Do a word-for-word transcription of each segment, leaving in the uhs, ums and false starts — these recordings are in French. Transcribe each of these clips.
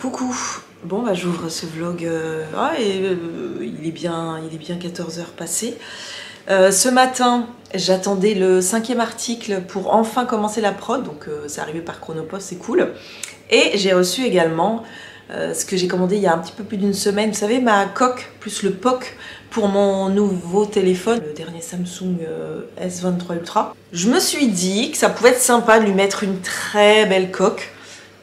Coucou. Bon bah j'ouvre ce vlog, euh, ah, et, euh, il est bien, il est bien quatorze heures passées. Euh, ce matin, j'attendais le cinquième article pour enfin commencer la prod, donc euh, c'est arrivé par Chronopost, c'est cool. Et j'ai reçu également euh, ce que j'ai commandé il y a un petit peu plus d'une semaine, vous savez, ma coque plus le P O C pour mon nouveau téléphone, le dernier Samsung euh, S vingt-trois Ultra. Je me suis dit que ça pouvait être sympa de lui mettre une très belle coque,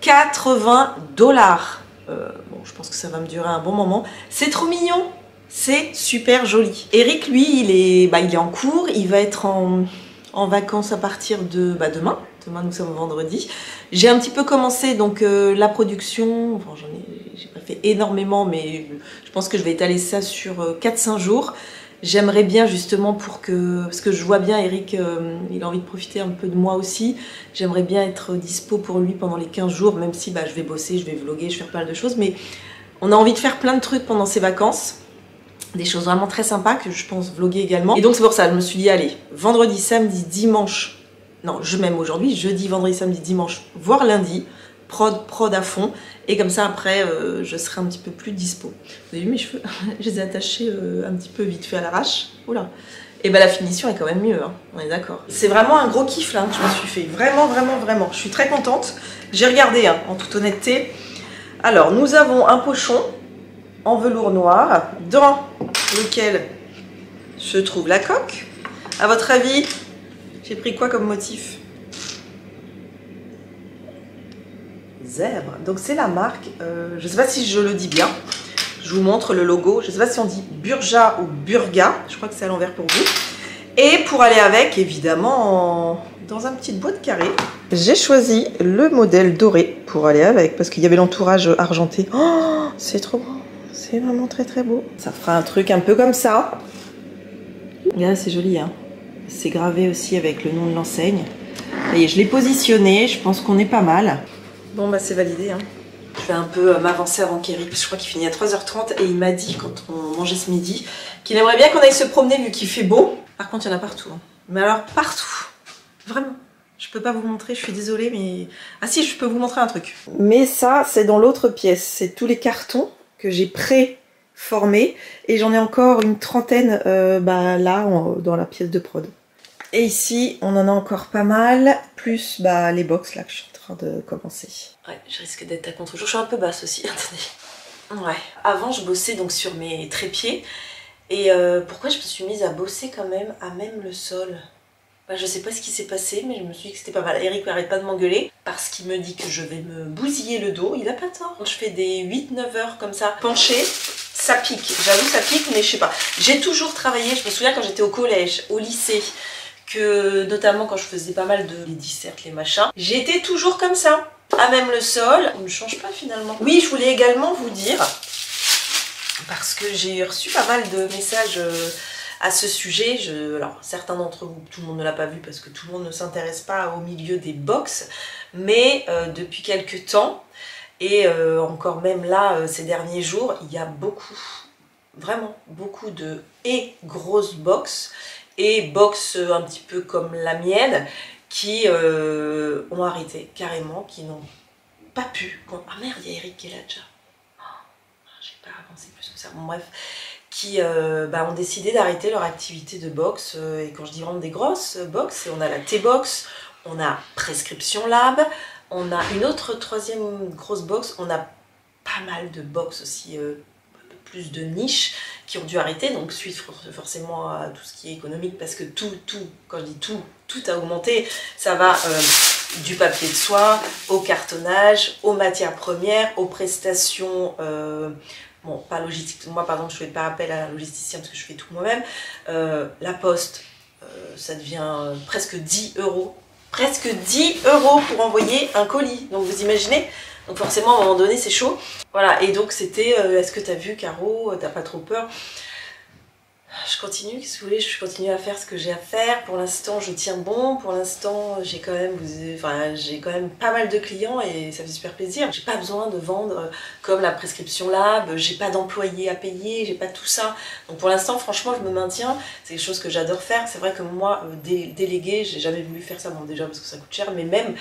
quatre-vingts dollars. Euh, bon, je pense que ça va me durer un bon moment. C'est trop mignon, c'est super joli. Eric, lui, il est, bah, il est en cours, il va être en, en vacances à partir de bah, demain. Demain, nous sommes vendredi. J'ai un petit peu commencé donc euh, la production. Enfin, j'en ai, j'ai pas fait énormément, mais je pense que je vais étaler ça sur euh, quatre cinq jours. J'aimerais bien justement pour que, parce que je vois bien Eric, euh, il a envie de profiter un peu de moi aussi, j'aimerais bien être dispo pour lui pendant les quinze jours, même si bah, je vais bosser, je vais vlogger, je vais faire plein de choses, mais on a envie de faire plein de trucs pendant ces vacances, des choses vraiment très sympas que je pense vlogger également. Et donc c'est pour ça, je me suis dit, allez, vendredi, samedi, dimanche, non, je m'aime aujourd'hui, jeudi, vendredi, samedi, dimanche, voire lundi, prod, prod à fond, et comme ça après euh, je serai un petit peu plus dispo. Vous avez vu mes cheveux? Je les ai attachés euh, un petit peu vite fait à l'arrache. Oula. Et ben la finition est quand même mieux, hein. On est d'accord. C'est vraiment un gros kiff là, hein, que je me suis fait. Vraiment, vraiment, vraiment. Je suis très contente. J'ai regardé, hein, en toute honnêteté. Alors nous avons un pochon en velours noir, dans lequel se trouve la coque. À votre avis, j'ai pris quoi comme motif? Zèbre. Donc c'est la marque, euh, je ne sais pas si je le dis bien, je vous montre le logo, je ne sais pas si on dit Burga ou Burga, je crois que c'est à l'envers pour vous. Et pour aller avec, évidemment, en... dans un petit boîte carré, j'ai choisi le modèle doré pour aller avec, parce qu'il y avait l'entourage argenté. Oh, c'est trop beau, c'est vraiment très très beau. Ça fera un truc un peu comme ça. Là c'est joli, hein. C'est gravé aussi avec le nom de l'enseigne. Ça y est, je l'ai positionné, je pense qu'on est pas mal. Bon bah c'est validé, hein. Je vais un peu m'avancer avant qu'Eric, je crois qu'il finit à trois heures trente et il m'a dit quand on mangeait ce midi qu'il aimerait bien qu'on aille se promener vu qu'il fait beau. Par contre il y en a partout, hein. Mais alors partout, vraiment, je peux pas vous montrer, je suis désolée mais... Ah si, je peux vous montrer un truc. Mais ça c'est dans l'autre pièce, c'est tous les cartons que j'ai pré-formés et j'en ai encore une trentaine euh, bah, là en, dans la pièce de prod. Et ici on en a encore pas mal, plus bah, les box là que je suis de commencer. Ouais, je risque d'être à contre-jour. Je suis un peu basse aussi, attendez. Ouais. Avant, je bossais donc sur mes trépieds. Et euh, pourquoi je me suis mise à bosser quand même à même le sol? Bah, je sais pas ce qui s'est passé, mais je me suis dit que c'était pas mal. Eric n'arrête pas de m'engueuler parce qu'il me dit que je vais me bousiller le dos. Il a pas tort. Quand je fais des huit neuf heures comme ça, penchée, ça pique. J'avoue, ça pique, mais je sais pas. J'ai toujours travaillé. Je me souviens quand j'étais au collège, au lycée, que notamment quand je faisais pas mal de les dissertes, les machins, j'étais toujours comme ça, à même le sol, on ne change pas finalement. Oui, je voulais également vous dire, parce que j'ai reçu pas mal de messages à ce sujet, je, alors certains d'entre vous, tout le monde ne l'a pas vu parce que tout le monde ne s'intéresse pas au milieu des box, mais euh, depuis quelques temps, et euh, encore même là, euh, ces derniers jours, il y a beaucoup, vraiment beaucoup de et grosses box, et box un petit peu comme la mienne, qui euh, ont arrêté carrément, qui n'ont pas pu... Ah merde, il y a Eric qui est là déjà. Oh, j'ai pas avancé plus que ça, bon bref. Qui euh, bah, ont décidé d'arrêter leur activité de box, et quand je dis vraiment des grosses box, on a la T-Box, on a Prescription Lab, on a une autre troisième grosse box, on a pas mal de box aussi, euh, plus de niches qui ont dû arrêter, donc suite forcément à tout ce qui est économique, parce que tout, tout, quand je dis tout, tout a augmenté, ça va euh, du papier de soie, au cartonnage, aux matières premières, aux prestations, euh, bon, pas logistique, moi par exemple je fais pas appel à un logisticien parce que je fais tout moi-même, euh, la poste, euh, ça devient presque dix euros, presque dix euros pour envoyer un colis, donc vous imaginez? Donc forcément, à un moment donné, c'est chaud. Voilà, et donc c'était, euh, est-ce que t'as vu, Caro, t'as pas trop peur? Je continue, qu'est-ce que vous voulez, je continue à faire ce que j'ai à faire. Pour l'instant, je tiens bon. Pour l'instant, j'ai quand même, enfin, j'ai quand même pas mal de clients et ça fait super plaisir. J'ai pas besoin de vendre comme la Prescription Lab, j'ai pas d'employés à payer, j'ai pas tout ça. Donc pour l'instant, franchement, je me maintiens. C'est quelque chose que j'adore faire. C'est vrai que moi, dé déléguer, j'ai jamais voulu faire ça, bon, déjà parce que ça coûte cher, mais même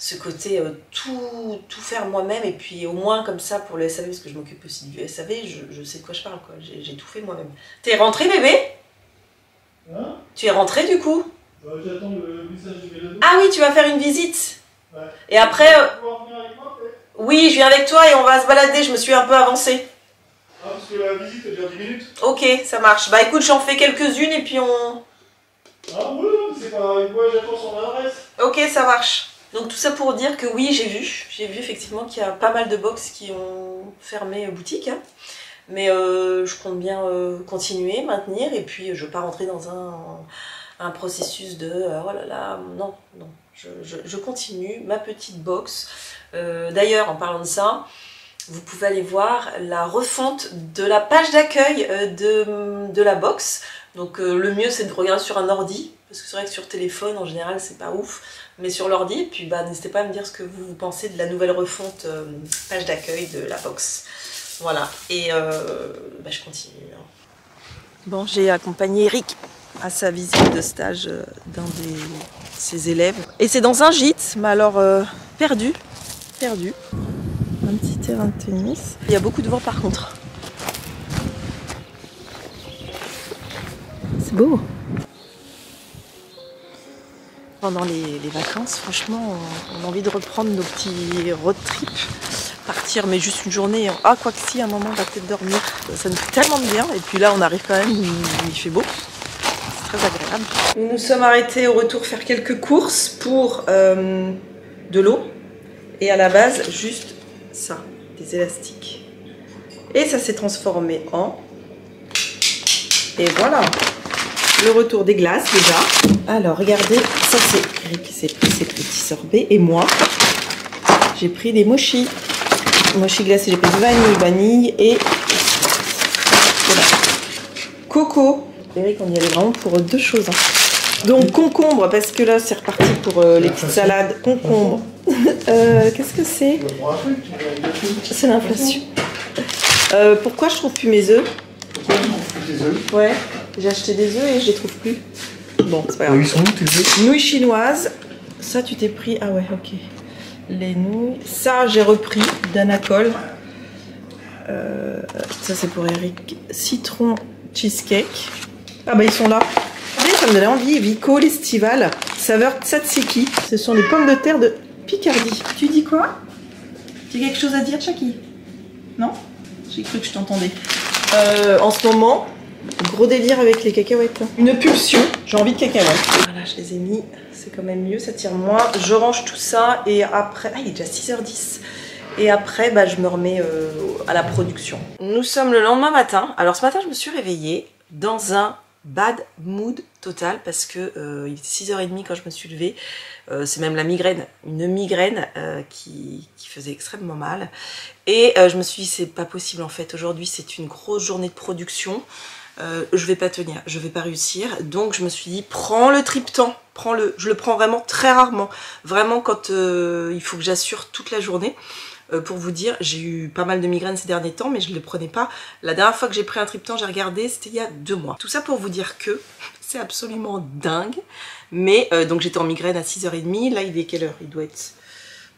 ce côté euh, tout, tout faire moi-même, et puis au moins comme ça pour le S A V, parce que je m'occupe aussi du S A V, je, je sais de quoi je parle, quoi. J'ai tout fait moi-même. T'es rentré, mais bébé? Hein? Tu es rentré du coup? Bah, j'attends le message du mélodo. Ah oui, tu vas faire une visite. Ouais. Et après... Euh... Tu peux en venir avec moi, peut-être ? Oui, je viens avec toi et on va se balader, je me suis un peu avancée. Ah, parce que la visite, elle dure dix minutes. Ok, ça marche. Bah écoute, j'en fais quelques-unes et puis on... Ah oui, c'est pas... Moi, j'attends son adresse. Ok, ça marche. Donc tout ça pour dire que oui, j'ai vu. J'ai vu effectivement qu'il y a pas mal de box qui ont fermé boutique, hein. Mais euh, je compte bien euh, continuer, maintenir, et puis je ne veux pas rentrer dans un, un processus de euh, oh là là, non, non, je, je, je continue ma petite box. Euh, D'ailleurs, en parlant de ça, vous pouvez aller voir la refonte de la page d'accueil de, de la box. Donc euh, le mieux c'est de regarder sur un ordi, parce que c'est vrai que sur téléphone en général c'est pas ouf, mais sur l'ordi, puis bah, n'hésitez pas à me dire ce que vous pensez de la nouvelle refonte euh, page d'accueil de la box. Voilà, et euh, bah je continue. Bon, j'ai accompagné Eric à sa visite de stage d'un de ses élèves. Et c'est dans un gîte, mais alors euh, perdu, perdu. Un petit terrain de tennis. Il y a beaucoup de vent par contre. C'est beau. Pendant les, les vacances, franchement, on, on a envie de reprendre nos petits road trips. Partir, mais juste une journée. Ah, quoi que si, à un moment, on va peut-être dormir. Ça nous fait tellement de bien. Et puis là, on arrive quand même, il, il fait beau. C'est très agréable. Nous nous sommes arrêtés au retour faire quelques courses pour euh, de l'eau. Et à la base, juste ça, des élastiques. Et ça s'est transformé en... Et voilà. Le retour des glaces, déjà. Alors, regardez, ça c'est Eric qui s'est pris ses petits sorbets. Et moi, j'ai pris des mochis. Mochi glacé, j'ai pris du vanille, vanille et voilà. Coco. Eric, on y allait vraiment pour deux choses. Hein. Donc concombre, parce que là c'est reparti pour euh, les petites salades. Concombre. euh, Qu'est-ce que c'est? C'est l'inflation. Euh, pourquoi je trouve plus mes œufs? Pourquoi tu trouves plus tes œufs? Ouais, j'ai acheté des œufs et je les trouve plus. Bon, c'est pas grave. Ils sont où tes œufs? Nouilles chinoises. Ça, tu t'es pris. Ah ouais, ok. Les nouilles, ça j'ai repris d'Anacol, euh, ça c'est pour Eric, citron cheesecake, ah bah ils sont là, ça me donnait envie, Vico l'estival, saveur tzatziki, ce sont les pommes de terre de Picardie. Tu dis quoi? Tu as quelque chose à dire, Chucky? Non? J'ai cru que je t'entendais. Euh, en ce moment, gros délire avec les cacahuètes, hein. Une pulsion, j'ai envie de cacahuètes. Voilà, je les ai mis, c'est quand même mieux, ça tire moins. Je range tout ça et après... Ah, il est déjà six heures dix. Et après, bah, je me remets euh, à la production. Nous sommes le lendemain matin. Alors ce matin, je me suis réveillée dans un bad mood total parce que euh, il était six heures trente quand je me suis levée. Euh, c'est même la migraine, une migraine euh, qui, qui faisait extrêmement mal. Et euh, je me suis dit, c'est pas possible en fait. Aujourd'hui, c'est une grosse journée de production. Euh, je vais pas tenir, je vais pas réussir, donc je me suis dit prends le triptan, prends le, je le prends vraiment très rarement, vraiment quand euh, il faut que j'assure toute la journée. Euh, pour vous dire, j'ai eu pas mal de migraines ces derniers temps, mais je ne les prenais pas. La dernière fois que j'ai pris un triptan, j'ai regardé, c'était il y a deux mois. Tout ça pour vous dire que c'est absolument dingue, mais euh, donc j'étais en migraine à six heures trente, là il est quelle heure? Il doit être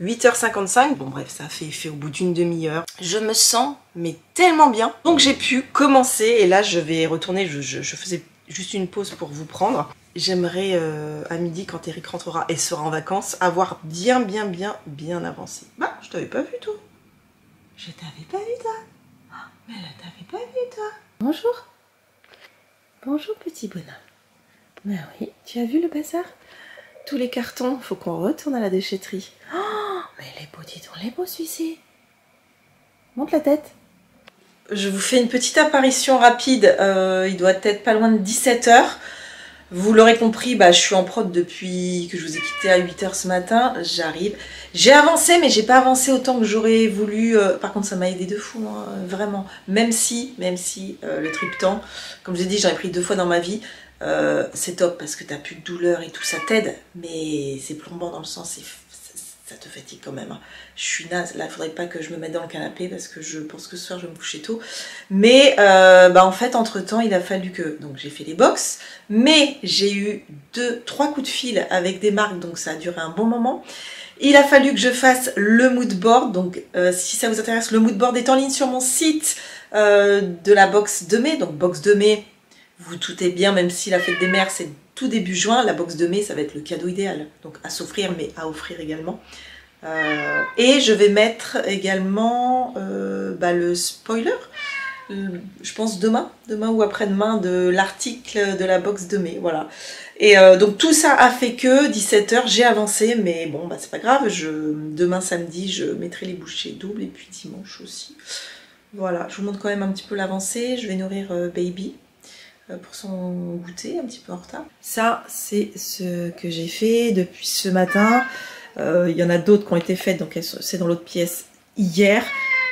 huit heures cinquante-cinq, bon bref, ça a fait effet au bout d'une demi-heure. Je me sens, mais tellement bien. Donc j'ai pu commencer, et là je vais retourner, je, je, je faisais juste une pause pour vous prendre. J'aimerais, euh, à midi, quand Eric rentrera et sera en vacances, avoir bien, bien, bien, bien avancé. Bah, je t'avais pas vu, toi. Je t'avais pas vu, toi. Ah, mais là, t'avais pas vu, toi. Bonjour. Bonjour, petit bonhomme. Ben oui, tu as vu le bazar? Tous les cartons, faut qu'on retourne à la déchetterie. Oh, mais les beaux, dis donc, les beaux celui-ci. Monte la tête. Je vous fais une petite apparition rapide. Euh, il doit être pas loin de dix-sept heures. Vous l'aurez compris, bah, je suis en prod depuis que je vous ai quitté à huit heures ce matin. J'arrive. J'ai avancé, mais j'ai pas avancé autant que j'aurais voulu. Euh, par contre, ça m'a aidé de fou, hein, vraiment. Même si, même si euh, le triptan, comme je vous ai dit, j'en ai pris deux fois dans ma vie. Euh, c'est top parce que t'as plus de douleur et tout, ça t'aide. Mais c'est plombant dans le sens, c'est... ça te fatigue quand même. Je suis naze. Là, il ne faudrait pas que je me mette dans le canapé parce que je pense que ce soir, je vais me coucher tôt. Mais euh, bah en fait, entre-temps, il a fallu que... Donc, j'ai fait les box. Mais j'ai eu deux, trois coups de fil avec des marques. Donc, ça a duré un bon moment. Il a fallu que je fasse le mood board. Donc, euh, si ça vous intéresse, le mood board est en ligne sur mon site euh, de la box de mai. Donc, box de mai, vous tout est bien, même si la fête des mères, c'est... tout début juin, la box de mai, ça va être le cadeau idéal. Donc à s'offrir, mais à offrir également. Euh, et je vais mettre également euh, bah, le spoiler, euh, je pense demain, demain ou après-demain, de l'article de la box de mai. Voilà. Et euh, donc tout ça a fait que dix-sept heures, j'ai avancé, mais bon, bah, c'est pas grave. Je, demain samedi, je mettrai les bouchées doubles et puis dimanche aussi. Voilà, je vous montre quand même un petit peu l'avancée. Je vais nourrir euh, Baby pour son goûter, un petit peu en retard. Ça, c'est ce que j'ai fait depuis ce matin. Euh, il y en a d'autres qui ont été faites, donc c'est dans l'autre pièce hier.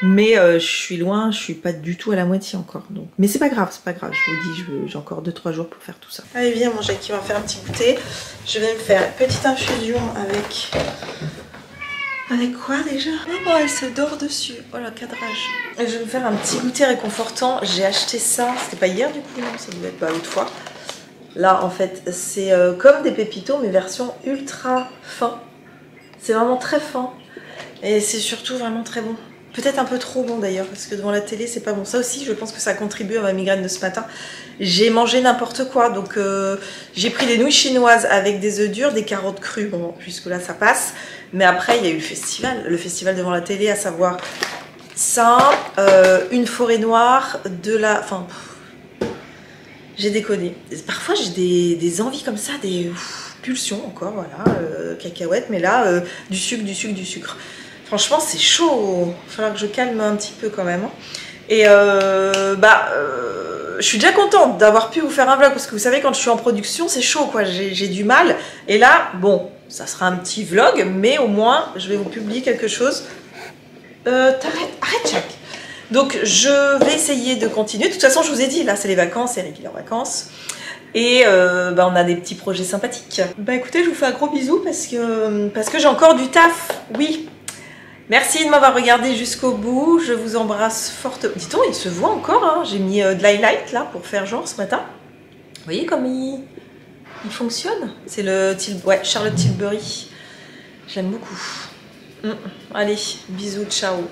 Mais euh, je suis loin, je suis pas du tout à la moitié encore. Donc. Mais c'est pas grave, c'est pas grave. Je vous dis, j'ai encore deux trois jours pour faire tout ça. Allez, viens, mon Jackie, on va faire un petit goûter. Je vais me faire une petite infusion avec... Avec quoi déjà? Oh, elle se dort dessus. Oh, le cadrage. Je vais me faire un petit goûter réconfortant. J'ai acheté ça. C'était pas hier du coup, non, ça devait être pas l'autre fois. Là, en fait, c'est euh, comme des pépitos, mais version ultra fin. C'est vraiment très fin. Et c'est surtout vraiment très bon. Peut-être un peu trop bon d'ailleurs, parce que devant la télé, c'est pas bon. Ça aussi, je pense que ça contribue à ma migraine de ce matin. J'ai mangé n'importe quoi. Donc, euh, j'ai pris des nouilles chinoises avec des œufs durs, des carottes crues. Bon, jusque là, ça passe. Mais après, il y a eu le festival, le festival devant la télé, à savoir ça, euh, une forêt noire, de la... Enfin, j'ai déconné. Parfois, j'ai des, des envies comme ça, des ouf, pulsions encore, voilà, euh, cacahuètes, mais là, euh, du sucre, du sucre, du sucre. Franchement, c'est chaud. Il va falloir que je calme un petit peu quand même. Hein. Et euh, bah, euh, je suis déjà contente d'avoir pu vous faire un vlog, parce que vous savez, quand je suis en production, c'est chaud, quoi. J'ai du mal. Et là, bon... Ça sera un petit vlog, mais au moins, je vais vous publier quelque chose. Euh, t'arrêtes, arrête, Jack. Donc, je vais essayer de continuer. De toute façon, je vous ai dit, là, c'est les vacances, elle est en vacances. Et euh, bah, on a des petits projets sympathiques. Bah écoutez, je vous fais un gros bisou parce que, parce que j'ai encore du taf, oui. Merci de m'avoir regardé jusqu'au bout. Je vous embrasse fortement. Dis-donc, il se voit encore, hein. J'ai mis euh, de l'highlight, là, pour faire genre ce matin. Vous voyez comme il... Il fonctionne. C'est le Til... ouais, Charlotte Tilbury. J'aime beaucoup. Mmh. Allez, bisous, ciao.